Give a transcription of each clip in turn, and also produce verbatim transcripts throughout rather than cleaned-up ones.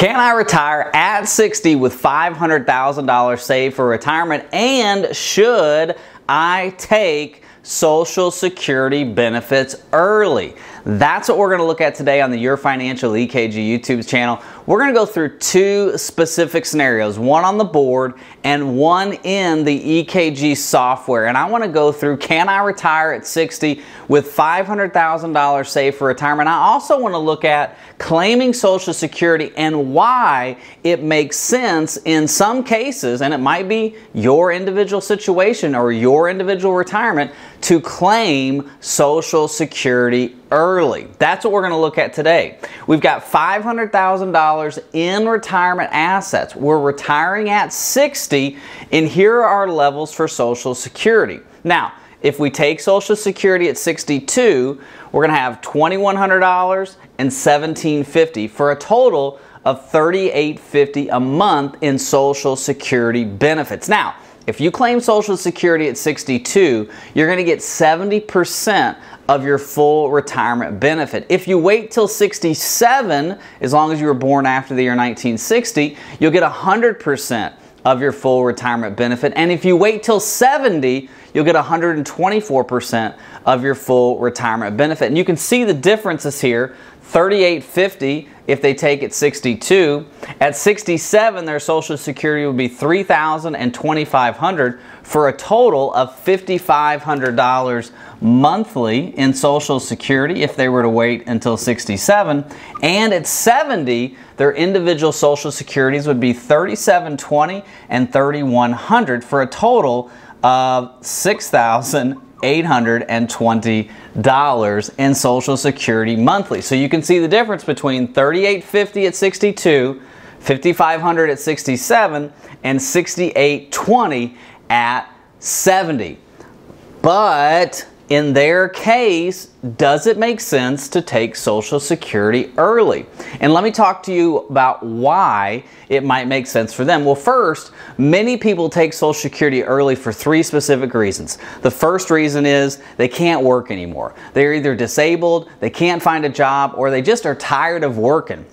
Can I retire at sixty with five hundred thousand dollars saved for retirement, and should I take Social Security benefits early? That's what we're gonna look at today on the Your Financial E K G YouTube channel. We're gonna go through two specific scenarios, one on the board and one in the E K G software. And I wanna go through, can I retire at sixty with five hundred thousand dollars saved for retirement? I also wanna look at claiming Social Security and why it makes sense in some cases, and it might be your individual situation or your individual retirement, to claim Social Security early. That's what we're going to look at today. We've got five hundred thousand dollars in retirement assets. We're retiring at sixty, and here are our levels for Social Security. Now, if we take Social Security at sixty-two, we're going to have twenty-one hundred dollars and seventeen fifty for a total of thirty-eight fifty a month in Social Security benefits. Now, if you claim Social Security at sixty-two, you're going to get seventy percent of your full retirement benefit. If you wait till sixty-seven, as long as you were born after the year nineteen sixty, you'll get one hundred percent of your full retirement benefit. And if you wait till seventy, you'll get one hundred twenty-four percent of your full retirement benefit. And you can see the differences here. thirty-eight fifty if they take it sixty-two. At sixty-seven, their Social Security would be three thousand dollars and twenty-five hundred dollars for a total of fifty-five hundred dollars monthly in Social Security if they were to wait until sixty-seven. And at seventy, their individual Social Securities would be thirty-seven twenty and thirty-one hundred dollars for a total of six thousand eight hundred twenty dollars in Social Security monthly. So you can see the difference between thirty-eight fifty at sixty-two, fifty-five hundred at sixty-seven, and sixty-eight twenty at seventy. But in their case, does it make sense to take Social Security early? And let me talk to you about why it might make sense for them. Well, first, many people take Social Security early for three specific reasons. The first reason is they can't work anymore. They're either disabled, they can't find a job, or they just are tired of working.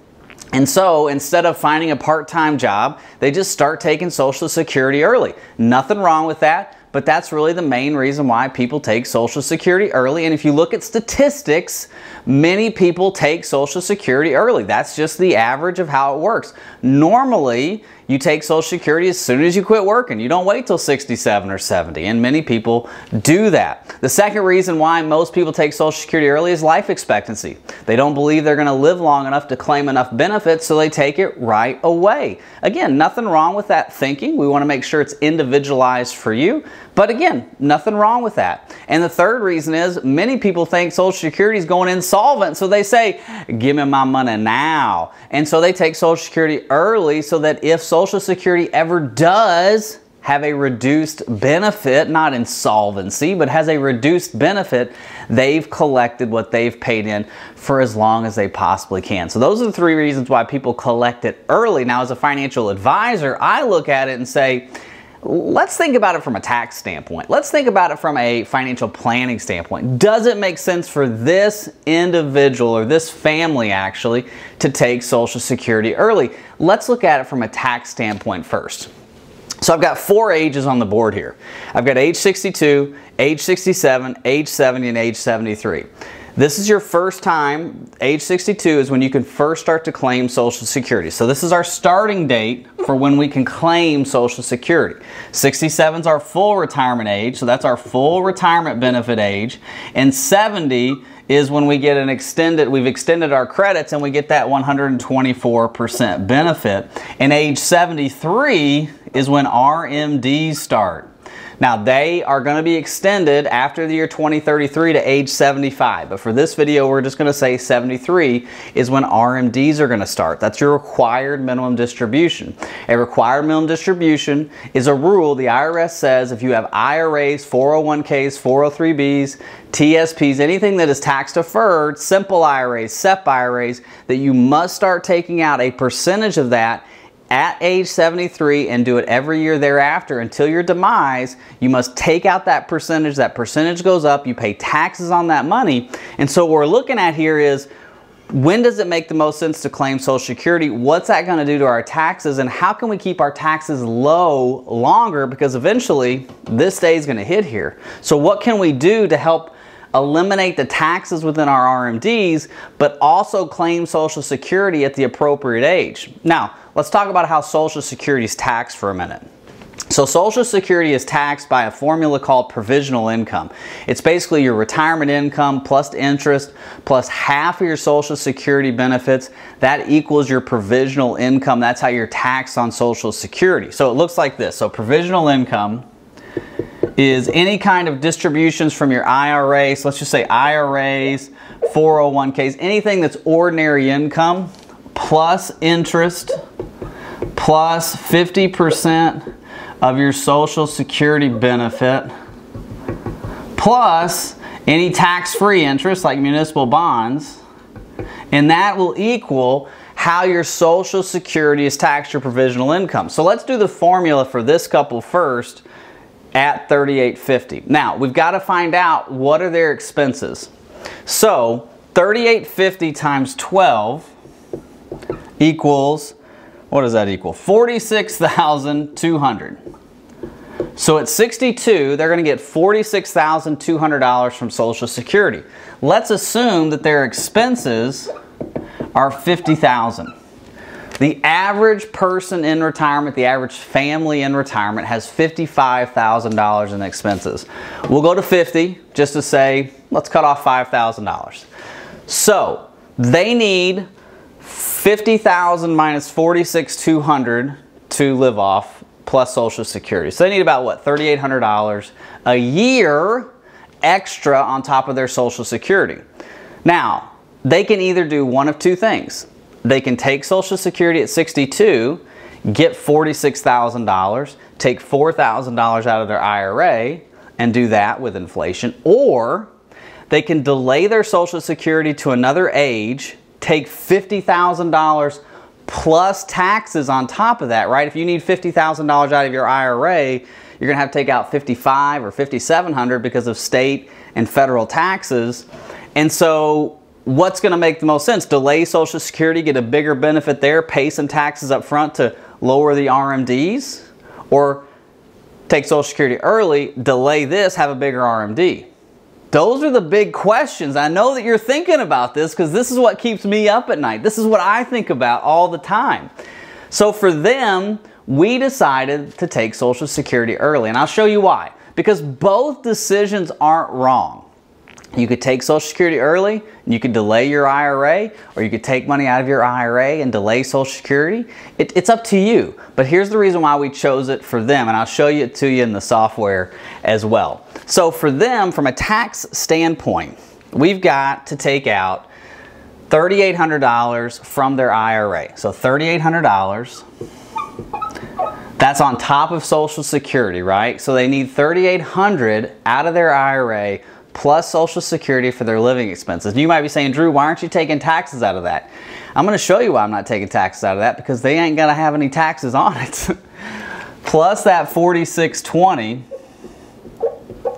And so instead of finding a part-time job, they just start taking Social Security early. Nothing wrong with that, but that's really the main reason why people take Social Security early. And if you look at statistics, many people take Social Security early. That's just the average of how it works. Normally, you take Social Security as soon as you quit working. You don't wait till sixty-seven or seventy, and many people do that. The second reason why most people take Social Security early is life expectancy. They don't believe they're going to live long enough to claim enough benefits, so they take it right away. Again, nothing wrong with that thinking. We want to make sure it's individualized for you, but again, nothing wrong with that. And the third reason is many people think Social Security is going insolvent, so they say, give me my money now. And so they take Social Security early so that if Social Social Security ever does have a reduced benefit, not insolvency, but has a reduced benefit, they've collected what they've paid in for as long as they possibly can. So those are the three reasons why people collect it early. Now, as a financial advisor, I look at it and say, let's think about it from a tax standpoint. Let's think about it from a financial planning standpoint. Does it make sense for this individual or this family actually to take Social Security early? Let's look at it from a tax standpoint first. So I've got four ages on the board here. I've got age sixty-two, age sixty-seven, age seventy, and age seventy-three. This is your first time. Age sixty-two is when you can first start to claim Social Security. So this is our starting date for when we can claim Social Security. sixty-seven is our full retirement age, so that's our full retirement benefit age. And seventy is when we get an extended, we've extended our credits and we get that one hundred twenty-four percent benefit. And age seventy-three is when R M Ds start. Now, they are going to be extended after the year twenty thirty-three to age seventy-five. But for this video, we're just going to say seventy-three is when R M Ds are going to start. That's your required minimum distribution. A required minimum distribution is a rule the I R S says if you have I R As, four oh one Ks, four oh three Bs, T S Ps, anything that is tax deferred, simple I R As, S E P I R As, that you must start taking out a percentage of that at age seventy-three and do it every year thereafter until your demise. You must take out that percentage. That percentage goes up. You pay taxes on that money. And so what we're looking at here is When does it make the most sense to claim Social Security? What's that going to do to our taxes? And how can we keep our taxes low longer? Because eventually this day is going to hit here. So what can we do to help eliminate the taxes within our R M Ds, but also claim Social Security at the appropriate age? Now, let's talk about how Social Security is taxed for a minute. So Social Security is taxed by a formula called provisional income. It's basically your retirement income plus interest plus half of your Social Security benefits. That equals your provisional income. That's how you're taxed on Social Security. So it looks like this. So provisional income is any kind of distributions from your I R A. So let's just say I R As, four oh one Ks, anything that's ordinary income plus interest plus fifty percent of your Social Security benefit plus any tax-free interest like municipal bonds, and that will equal how your Social Security is taxed, your provisional income. So let's do the formula for this couple first at thirty-eight fifty. Now we've got to find out what are their expenses. So thirty-eight fifty times twelve equals, what does that equal? forty-six thousand two hundred dollars. So at sixty-two, they're going to get forty-six thousand two hundred dollars from Social Security. Let's assume that their expenses are fifty thousand dollars. The average person in retirement, the average family in retirement, has fifty-five thousand dollars in expenses. We'll go to fifty just to say, let's cut off five thousand dollars. So they need fifty thousand minus forty-six thousand two hundred to live off plus Social Security. So they need about what, thirty-eight hundred dollars a year extra on top of their Social Security. Now, they can either do one of two things. They can take Social Security at sixty-two, get forty-six thousand dollars, take four thousand dollars out of their I R A and do that with inflation, or they can delay their Social Security to another age, take fifty thousand dollars plus taxes on top of that, right? If you need fifty thousand dollars out of your I R A, you're gonna have to take out fifty-five hundred dollars or fifty-seven hundred dollars because of state and federal taxes. And so what's gonna make the most sense? Delay Social Security, get a bigger benefit there, pay some taxes up front to lower the R M Ds, or take Social Security early, delay this, have a bigger R M D. Those are the big questions. I know that you're thinking about this because this is what keeps me up at night. This is what I think about all the time. So for them, we decided to take Social Security early, and I'll show you why. Because both decisions aren't wrong. You could take Social Security early, and you could delay your I R A, or you could take money out of your I R A and delay Social Security. It, it's up to you. But here's the reason why we chose it for them, and I'll show it to you in the software as well. So for them, from a tax standpoint, we've got to take out thirty-eight hundred dollars from their I R A. So thirty-eight hundred dollars, that's on top of Social Security, right? So they need thirty-eight hundred dollars out of their I R A plus Social Security for their living expenses. You might be saying, Drew, why aren't you taking taxes out of that? I'm gonna show you why I'm not taking taxes out of that, because they ain't gonna have any taxes on it. Plus that forty-six twenty,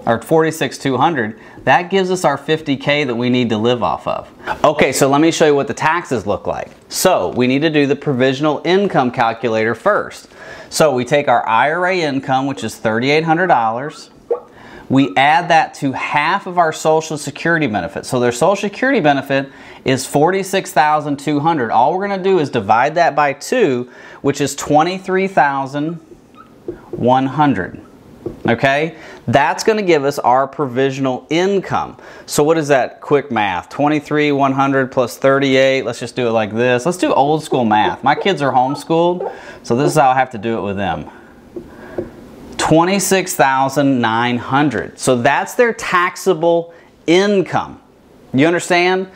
or forty-six thousand two hundred, that gives us our fifty K that we need to live off of. Okay, so let me show you what the taxes look like. So we need to do the provisional income calculator first. So we take our I R A income, which is thirty-eight hundred dollars, we add that to half of our Social Security benefit. So their Social Security benefit is forty-six thousand two hundred dollars. All we're gonna do is divide that by two, which is twenty-three thousand one hundred dollars. Okay, that's going to give us our provisional income. So what is that quick math? twenty-three thousand one hundred plus thirty-eight. Let's just do it like this. Let's do old school math. My kids are homeschooled, so this is how I have to do it with them. twenty-six thousand nine hundred. So that's their taxable income. You understand?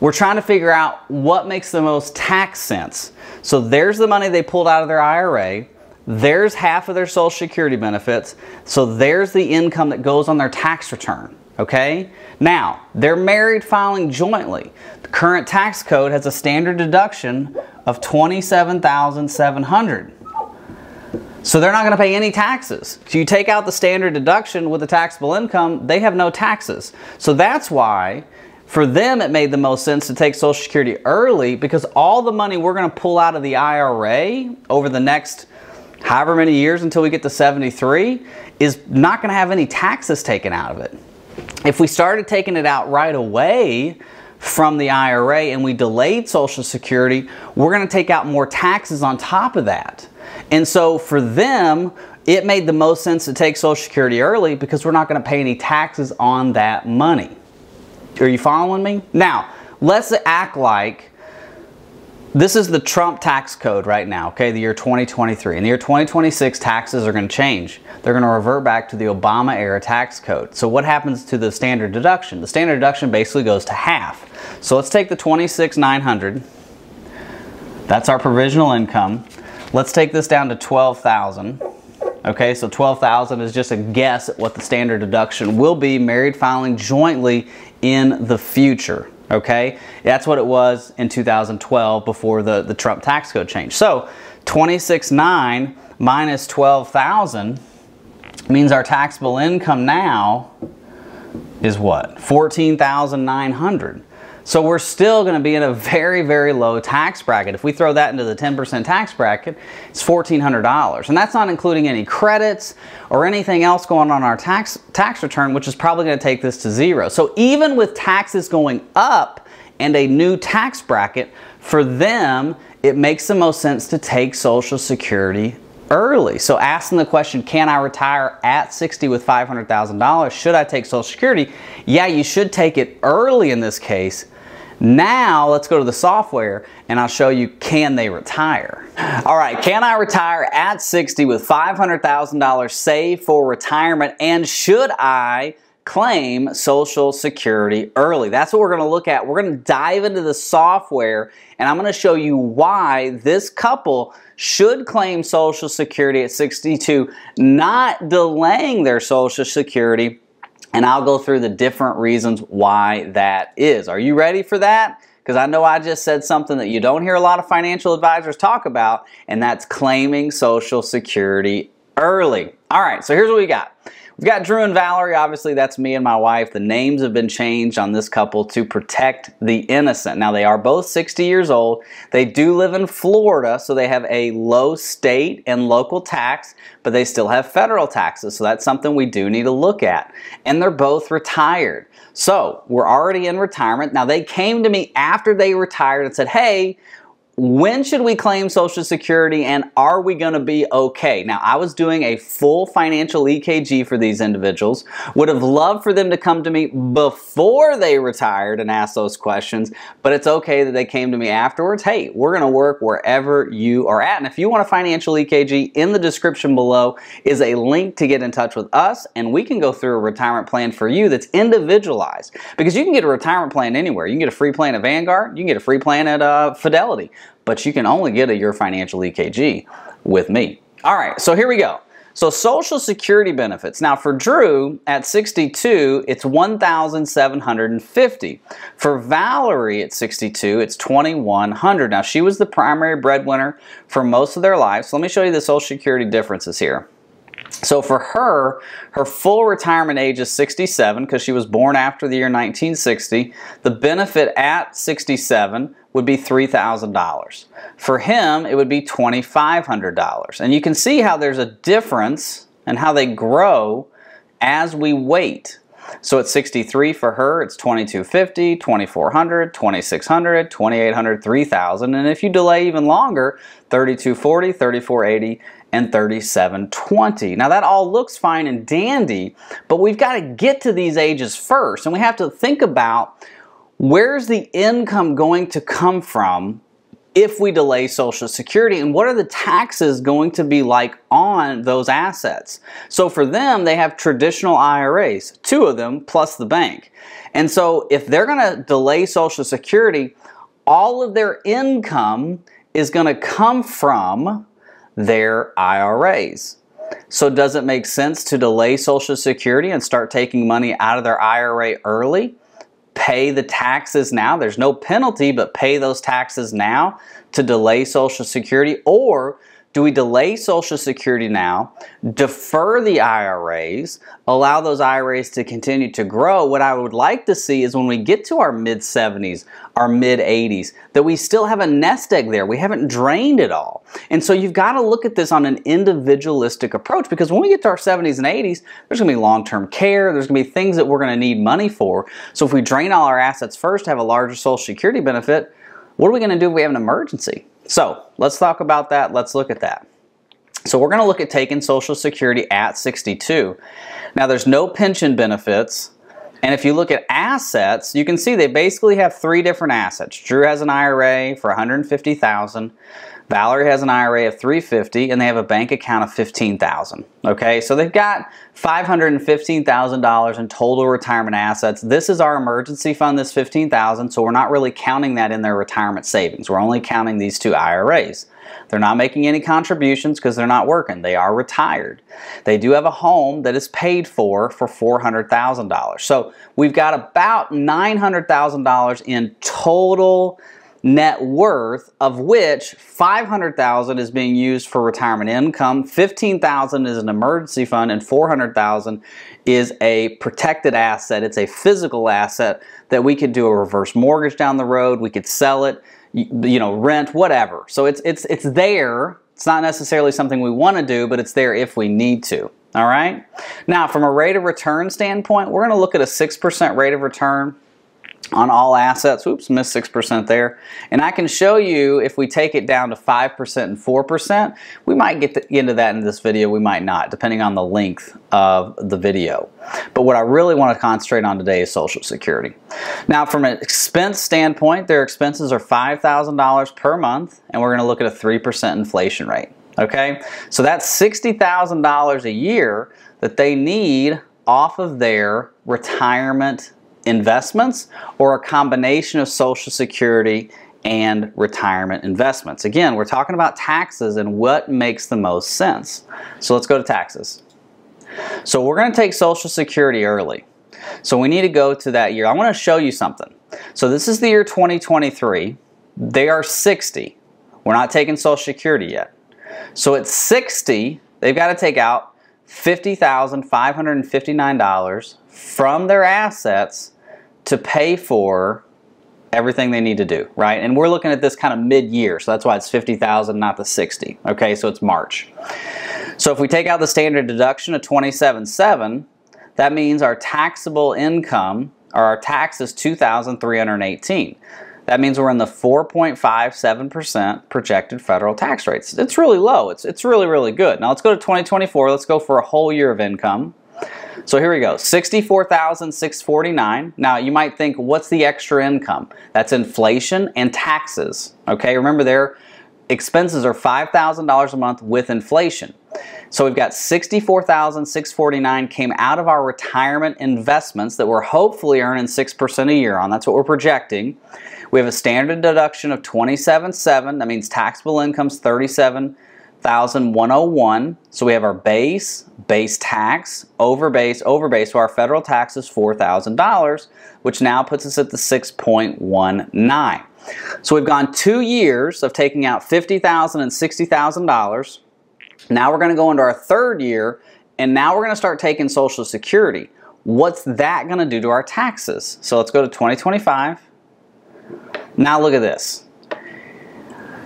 We're trying to figure out what makes the most tax sense. So there's the money they pulled out of their I R A. There's half of their Social Security benefits, so there's the income that goes on their tax return, okay? Now, they're married filing jointly. The current tax code has a standard deduction of twenty-seven thousand seven hundred dollars. So they're not gonna pay any taxes. So you take out the standard deduction with the taxable income, they have no taxes. So that's why For them, it made the most sense to take Social Security early because all the money we're going to pull out of the I R A over the next however many years until we get to seventy-three is not going to have any taxes taken out of it. If we started taking it out right away from the I R A and we delayed Social Security, we're going to take out more taxes on top of that. And so for them, it made the most sense to take Social Security early because we're not going to pay any taxes on that money. Are you following me? Now, let's act like this is the Trump tax code right now, okay, the year twenty twenty-three. In the year twenty twenty-six, taxes are going to change. They're going to revert back to the Obama era tax code. So what happens to the standard deduction? The standard deduction basically goes to half. So let's take the twenty-six thousand nine hundred dollars. That's our provisional income. Let's take this down to twelve thousand dollars. Okay, so twelve thousand dollars is just a guess at what the standard deduction will be, married filing jointly in the future. Okay, that's what it was in two thousand twelve before the, the Trump tax code change. So twenty-six thousand nine hundred dollars minus twelve thousand dollars means our taxable income now is what? fourteen thousand nine hundred dollars. So we're still going to be in a very, very low tax bracket. If we throw that into the ten percent tax bracket, it's fourteen hundred dollars. And that's not including any credits or anything else going on our tax, tax return, which is probably going to take this to zero. So even with taxes going up and a new tax bracket, for them, it makes the most sense to take Social Security early. So asking the question, can I retire at sixty with five hundred thousand dollars? Should I take Social Security? Yeah, you should take it early in this case. Now let's go to the software and I'll show you, can they retire? All right, can I retire at sixty with five hundred thousand dollars saved for retirement, and should I claim Social Security early? That's what we're going to look at. We're going to dive into the software and I'm going to show you why this couple should claim Social Security at sixty-two, not delaying their Social Security. And I'll go through the different reasons why that is. Are you ready for that? Because I know I just said something that you don't hear a lot of financial advisors talk about, and that's claiming Social Security early. All right, so here's what we got. We've got Drew and Valerie. Obviously, that's me and my wife. The names have been changed on this couple to protect the innocent. Now, they are both sixty years old. They do live in Florida, so they have a low state and local tax, but they still have federal taxes, so that's something we do need to look at. And they're both retired. So we're already in retirement. Now, they came to me after they retired and said, hey, when should we claim Social Security and are we going to be okay? Now, I was doing a full financial E K G for these individuals. Would have loved for them to come to me before they retired and ask those questions, but it's okay that they came to me afterwards. Hey, we're going to work wherever you are at. And if you want a financial E K G, in the description below is a link to get in touch with us and we can go through a retirement plan for you that's individualized, because you can get a retirement plan anywhere. You can get a free plan at Vanguard. You can get a free plan at uh, Fidelity. But you can only get a Your Financial E K G with me. All right, so here we go. So Social Security benefits. Now for Drew, at sixty-two, it's one thousand seven hundred fifty dollars. For Valerie at sixty-two, it's two thousand one hundred dollars. Now she was the primary breadwinner for most of their lives. So let me show you the Social Security differences here. So for her, her full retirement age is sixty-seven because she was born after the year nineteen sixty. The benefit at sixty-seven would be three thousand dollars. For him, it would be two thousand five hundred dollars. And you can see how there's a difference and how they grow as we wait. So at sixty-three for her, it's two thousand two hundred fifty dollars, two thousand four hundred dollars, two thousand six hundred dollars, two thousand eight hundred dollars, three thousand dollars. And if you delay even longer, three thousand two hundred forty dollars, three thousand four hundred eighty dollars, and three thousand seven hundred twenty dollars. Now that all looks fine and dandy, but we've got to get to these ages first. And we have to think about, where's the income going to come from if we delay Social Security, and what are the taxes going to be like on those assets? So for them, they have traditional I R As, two of them plus the bank. And so if they're going to delay Social Security, all of their income is going to come from their I R As. So does it make sense to delay Social Security and start taking money out of their I R A early? Pay the taxes now. There's no penalty, but pay those taxes now to delay Social Security, or Do we delay Social Security now, defer the I R As, allow those I R As to continue to grow? What I would like to see is when we get to our mid seventies, our mid eighties, that we still have a nest egg there. We haven't drained it all. And so you've got to look at this on an individualistic approach, because when we get to our seventies and eighties, there's going to be long-term care. There's going to be things that we're going to need money for. So if we drain all our assets first, have a larger Social Security benefit, what are we going to do if we have an emergency? So let's talk about that. Let's look at that. So we're going to look at taking Social Security at sixty-two. Now there's no pension benefits. And if you look at assets, you can see they basically have three different assets. Drew has an I R A for one hundred fifty thousand dollars. Valerie has an I R A of three hundred fifty thousand dollars, and they have a bank account of fifteen thousand dollars. Okay, so they've got five hundred fifteen thousand dollars in total retirement assets. This is our emergency fund, this fifteen thousand dollars, so we're not really counting that in their retirement savings. We're only counting these two I R As. They're not making any contributions because they're not working. They are retired. They do have a home that is paid for for four hundred thousand dollars. So we've got about nine hundred thousand dollars in total net worth, of which five hundred thousand dollars is being used for retirement income, fifteen thousand dollars is an emergency fund, and four hundred thousand dollars is a protected asset. It's a physical asset that we could do a reverse mortgage down the road, we could sell it, you know, rent, whatever. So it's it's it's there. It's not necessarily something we want to do, but it's there if we need to. All right? Now, from a rate of return standpoint, we're going to look at a six percent rate of return on all assets. Oops, missed six percent there. And I can show you if we take it down to five percent and four percent, we might get the, into that in this video, we might not, depending on the length of the video. But what I really want to concentrate on today is Social Security. Now, from an expense standpoint, their expenses are five thousand dollars per month, and we're going to look at a three percent inflation rate. Okay? So that's sixty thousand dollars a year that they need off of their retirement investments, or a combination of Social Security and retirement investments. Again, we're talking about taxes and what makes the most sense. So let's go to taxes. So we're going to take Social Security early. So we need to go to that year. I want to show you something. So this is the year twenty twenty-three. They are sixty. We're not taking Social Security yet. So at sixty, they've got to take out fifty thousand five hundred fifty-nine dollars from their assets to pay for everything they need to do, right? And we're looking at this kind of mid-year, so that's why it's fifty thousand, not the sixty. Okay, so it's March. So if we take out the standard deduction of twenty-seven seven, that means our taxable income, or our tax, is two thousand three hundred eighteen. That means we're in the four point five seven percent projected federal tax rates. It's really low. It's, it's really, really good. Now let's go to twenty twenty-four. Let's go for a whole year of income. So here we go, sixty-four thousand six hundred forty-nine dollars. Now you might think, what's the extra income? That's inflation and taxes. Okay, remember their expenses are five thousand dollars a month with inflation. So we've got sixty-four thousand six hundred forty-nine dollars came out of our retirement investments that we're hopefully earning six percent a year on. That's what we're projecting. We have a standard deduction of twenty-seven seven. That means taxable income's thirty-seven thousand one hundred one. So we have our base, base tax, over base, over base. So our federal tax is four thousand dollars, which now puts us at the six point one nine. So we've gone two years of taking out fifty thousand dollars and sixty thousand dollars. Now we're going to go into our third year, and now we're going to start taking Social Security. What's that going to do to our taxes? So let's go to twenty twenty-five. Now look at this.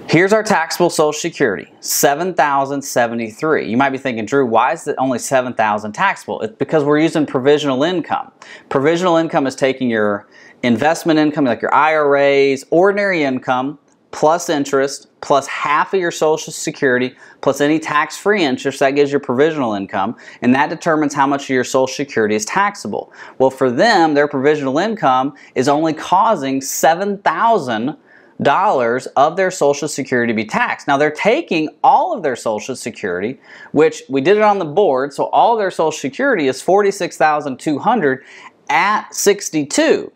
Here's our taxable Social Security, seven thousand seventy-three dollars. You might be thinking, Drew, why is it only seven thousand dollars taxable? It's because we're using provisional income. Provisional income is taking your investment income, like your I R As, ordinary income, plus interest, plus half of your Social Security, plus any tax-free interest. That gives you provisional income, and that determines how much of your Social Security is taxable. Well, for them, their provisional income is only causing seven thousand dollars of their Social Security to be taxed. Now they're taking all of their Social Security, which we did it on the board, so all of their Social Security is forty-six thousand two hundred dollars at sixty-two.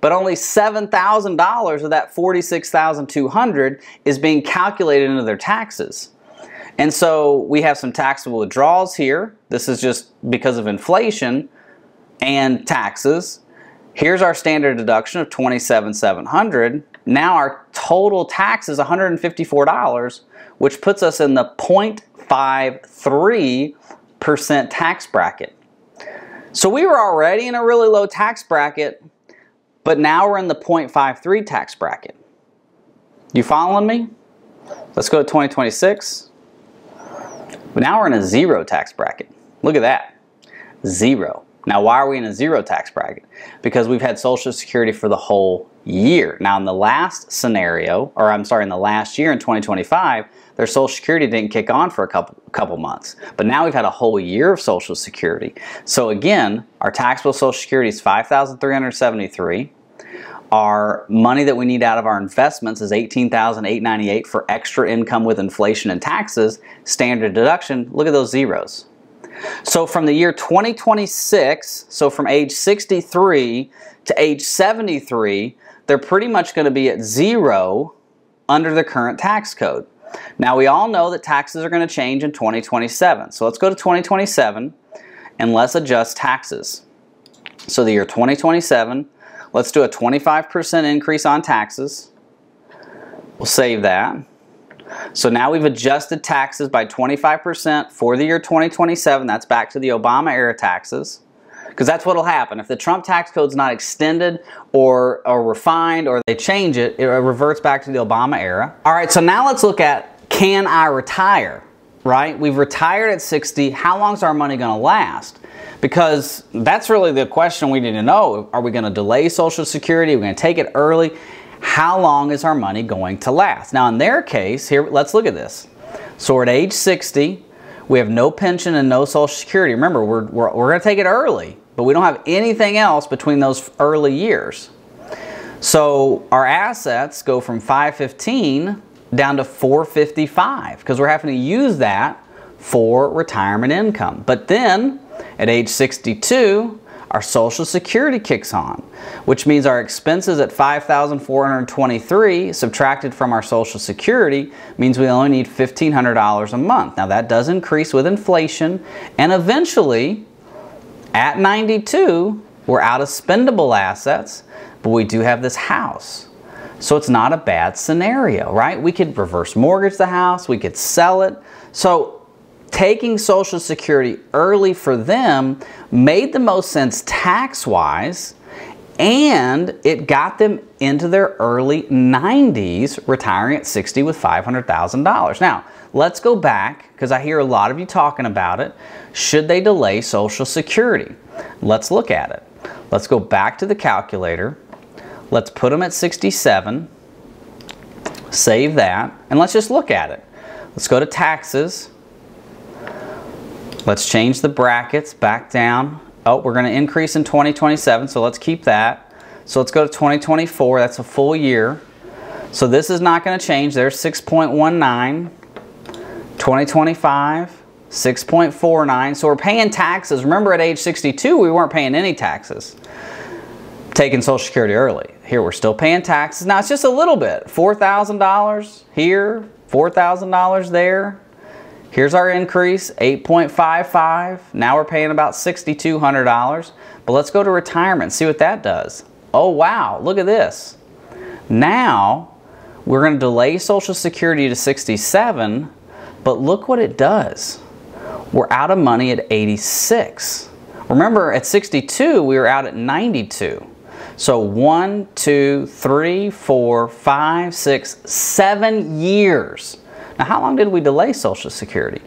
But only seven thousand dollars of that forty-six thousand two hundred dollars is being calculated into their taxes. And so we have some taxable withdrawals here. This is just because of inflation and taxes. Here's our standard deduction of twenty-seven thousand seven hundred dollars. Now our total tax is one hundred fifty-four dollars, which puts us in the zero point five three percent tax bracket. So we were already in a really low tax bracket, but now we're in the zero point five three tax bracket. You following me? Let's go to twenty twenty-six. Now we're in a zero tax bracket. Look at that, zero. Now why are we in a zero tax bracket? Because we've had Social Security for the whole year. Now in the last scenario, or I'm sorry, in the last year in twenty twenty-five, their Social Security didn't kick on for a couple, couple months. But now we've had a whole year of Social Security. So again, our taxable Social Security is five thousand three hundred seventy-three dollars. Our money that we need out of our investments is eighteen thousand eight hundred ninety-eight dollars for extra income with inflation and taxes. Standard deduction, look at those zeros. So from the year twenty twenty-six, so from age sixty-three to age seventy-three, they're pretty much going to be at zero under the current tax code. Now we all know that taxes are going to change in twenty twenty-seven. So let's go to twenty twenty-seven and let's adjust taxes. So the year twenty twenty-seven, let's do a twenty-five percent increase on taxes. We'll save that. So now we've adjusted taxes by twenty-five percent for the year twenty twenty-seven. That's back to the Obama era taxes, because that's what will happen. If the Trump tax code's not extended or, or refined, or they change it, it reverts back to the Obama era. All right, so now let's look at, can I retire, right? We've retired at sixty. How long's our money gonna last? Because that's really the question we need to know. Are we gonna delay Social Security? Are we gonna take it early? How long is our money going to last? Now in their case, here, let's look at this. So we're at age sixty, we have no pension and no Social Security. Remember, we're, we're, we're gonna take it early, but we don't have anything else between those early years. So our assets go from five fifteen down to four fifty-five, because we're having to use that for retirement income. But then at age sixty-two, our Social Security kicks on, which means our expenses at five thousand four hundred twenty-three dollars subtracted from our Social Security means we only need fifteen hundred dollars a month. Now that does increase with inflation, and eventually at ninety-two, we're out of spendable assets, but we do have this house. So it's not a bad scenario, right? We could reverse mortgage the house, we could sell it. So taking Social Security early for them made the most sense tax-wise, and it got them into their early nineties, retiring at sixty with five hundred thousand dollars. Now, let's go back, because I hear a lot of you talking about it. Should they delay Social Security? Let's look at it. Let's go back to the calculator. Let's put them at sixty-seven, save that, and let's just look at it. Let's go to taxes. Let's change the brackets back down. Oh, we're gonna increase in twenty twenty-seven, so let's keep that. So let's go to twenty twenty-four, that's a full year. So this is not gonna change, there's six point one nine. twenty twenty-five, six point four nine, so we're paying taxes. Remember at age sixty-two, we weren't paying any taxes, taking Social Security early. Here we're still paying taxes. Now it's just a little bit, four thousand dollars here, four thousand dollars there. Here's our increase, eight point five five. Now we're paying about six thousand two hundred dollars. But let's go to retirement, see what that does. Oh wow, look at this. Now we're gonna delay Social Security to sixty-seven, but look what it does. We're out of money at eighty-six. Remember at sixty-two, we were out at ninety-two. So one, two, three, four, five, six, seven years. Now, how long did we delay Social Security?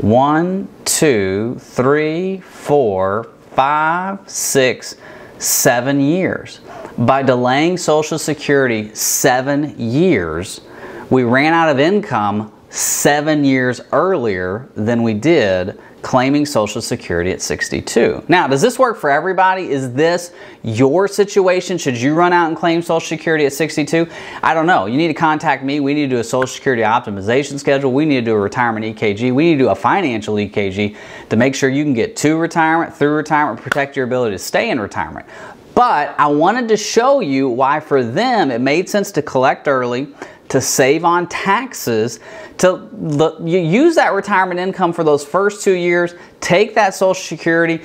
One, two, three, four, five, six, seven years. By delaying Social Security seven years, we ran out of income seven years earlier than we did claiming Social Security at sixty-two. Now, does this work for everybody? Is this your situation? Should you run out and claim Social Security at sixty-two? I don't know. You need to contact me. We need to do a Social Security optimization schedule. We need to do a retirement E K G. We need to do a financial E K G to make sure you can get to retirement, through retirement, protect your ability to stay in retirement. But I wanted to show you why for them it made sense to collect early, to save on taxes, to you use that retirement income for those first two years, take that Social Security.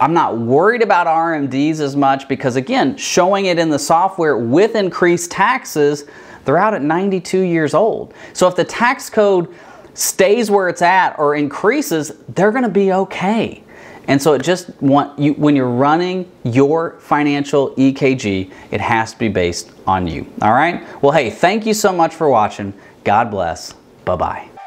I'm not worried about R M Ds as much because, again, showing it in the software with increased taxes, they're out at ninety-two years old. So if the tax code stays where it's at or increases, they're going to be okay. And so it just want you when you're running your financial E K G, it has to be based on you. All right? Well, hey, thank you so much for watching. God bless. Bye-bye.